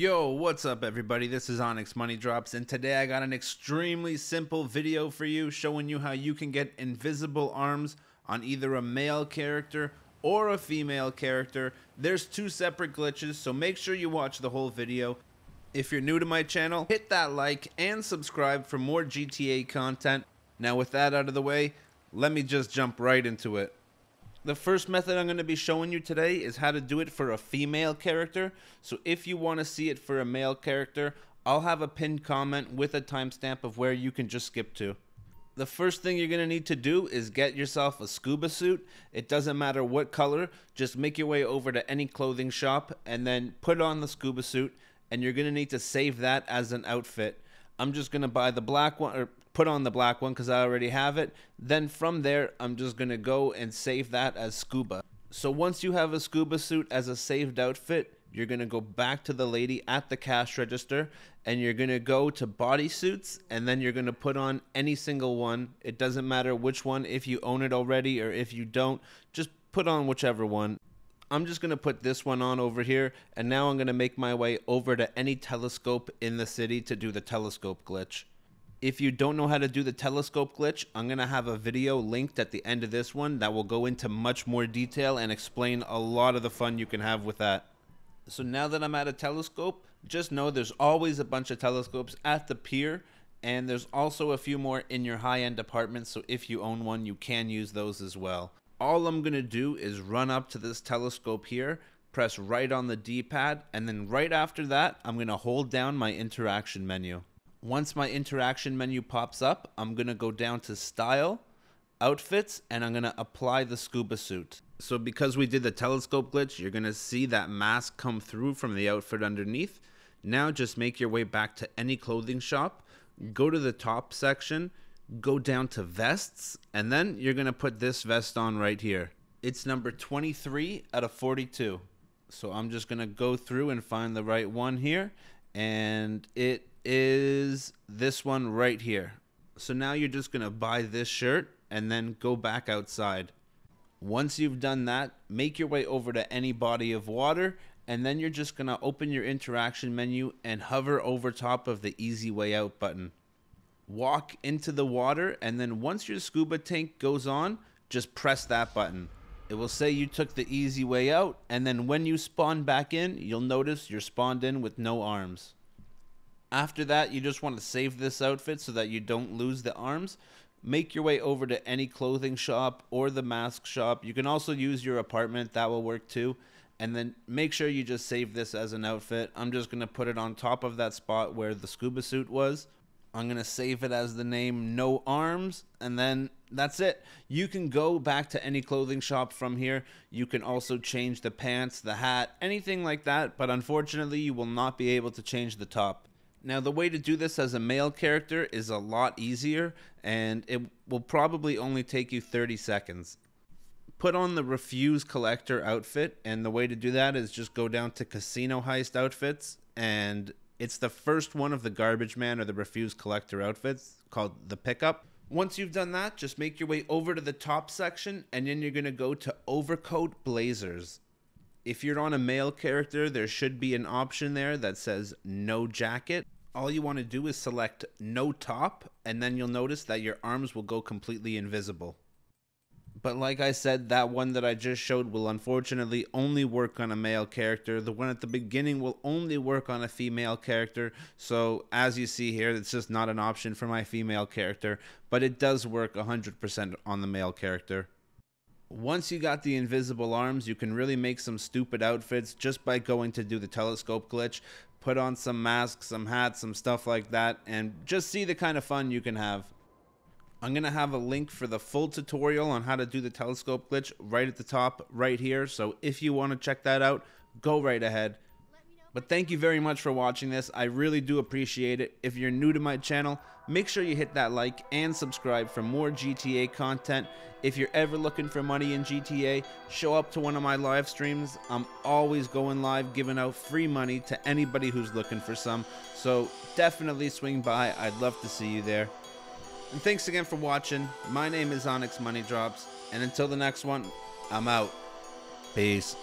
Yo, what's up everybody? This is Onyx Money Drops, and today I got an extremely simple video for you showing you how you can get invisible arms on either a male character or a female character. There's two separate glitches, so make sure you watch the whole video. If you're new to my channel, hit that like and subscribe for more GTA content. Now with that out of the way, let me just jump right into it. The first method I'm going to be showing you today is how to do it for a female character. So if you want to see it for a male character, I'll have a pinned comment with a timestamp of where you can just skip to. The first thing you're going to need to do is get yourself a scuba suit. It doesn't matter what color, just make your way over to any clothing shop and then put on the scuba suit, and you're going to need to save that as an outfit. I'm just going to buy the black one, or put on the black one because I already have it. Then from there, I'm just going to go and save that as scuba. So once you have a scuba suit as a saved outfit, you're going to go back to the lady at the cash register and you're going to go to bodysuits, and then you're going to put on any single one. It doesn't matter which one, if you own it already or if you don't, just put on whichever one. I'm just going to put this one on over here, and now I'm going to make my way over to any telescope in the city to do the telescope glitch. If you don't know how to do the telescope glitch, I'm going to have a video linked at the end of this one that will go into much more detail and explain a lot of the fun you can have with that. So now that I'm at a telescope, just know there's always a bunch of telescopes at the pier, and there's also a few more in your high-end apartments, so if you own one, you can use those as well. All I'm going to do is run up to this telescope here, press right on the D-pad, and then right after that, I'm going to hold down my interaction menu. Once my interaction menu pops up, I'm going to go down to Style, Outfits, and I'm going to apply the scuba suit. So because we did the telescope glitch, you're going to see that mask come through from the outfit underneath. Now just make your way back to any clothing shop, go to the top section, go down to vests, and then you're going to put this vest on right here. It's number 23 out of 42. So I'm just going to go through and find the right one here, and it is this one right here. So now you're just going to buy this shirt and then go back outside. Once you've done that, make your way over to any body of water, and then you're just going to open your interaction menu and hover over top of the easy way out button. Walk into the water, and then once your scuba tank goes on, just press that button. It will say you took the easy way out, and then when you spawn back in, you'll notice you're spawned in with no arms. After that, you just want to save this outfit so that you don't lose the arms. Make your way over to any clothing shop or the mask shop. You can also use your apartment, that will work too. And then make sure you just save this as an outfit. I'm just going to put it on top of that spot where the scuba suit was. I'm going to save it as the name No Arms, and then that's it. You can go back to any clothing shop from here. You can also change the pants, the hat, anything like that, but unfortunately you will not be able to change the top. Now the way to do this as a male character is a lot easier, and it will probably only take you 30 seconds. Put on the Refuse Collector outfit, and the way to do that is just go down to Casino Heist Outfits, and it's the first one of the Garbage Man or the Refuse Collector outfits, called the Pickup. Once you've done that, just make your way over to the top section, and then you're going to go to Overcoat Blazers. If you're on a male character, there should be an option there that says No Jacket. All you want to do is select No Top, and then you'll notice that your arms will go completely invisible. But like I said, that one that I just showed will unfortunately only work on a male character. The one at the beginning will only work on a female character. So as you see here, it's just not an option for my female character, but it does work 100% on the male character. Once you got the invisible arms, you can really make some stupid outfits just by going to do the telescope glitch. Put on some masks, some hats, some stuff like that, and just see the kind of fun you can have. I'm going to have a link for the full tutorial on how to do the telescope glitch right at the top right here. So if you want to check that out, go right ahead. But thank you very much for watching this. I really do appreciate it. If you're new to my channel, make sure you hit that like and subscribe for more GTA content. If you're ever looking for money in GTA, show up to one of my live streams. I'm always going live, giving out free money to anybody who's looking for some. So definitely swing by. I'd love to see you there. And thanks again for watching. My name is Onyx Money Drops, and until the next one, I'm out. Peace.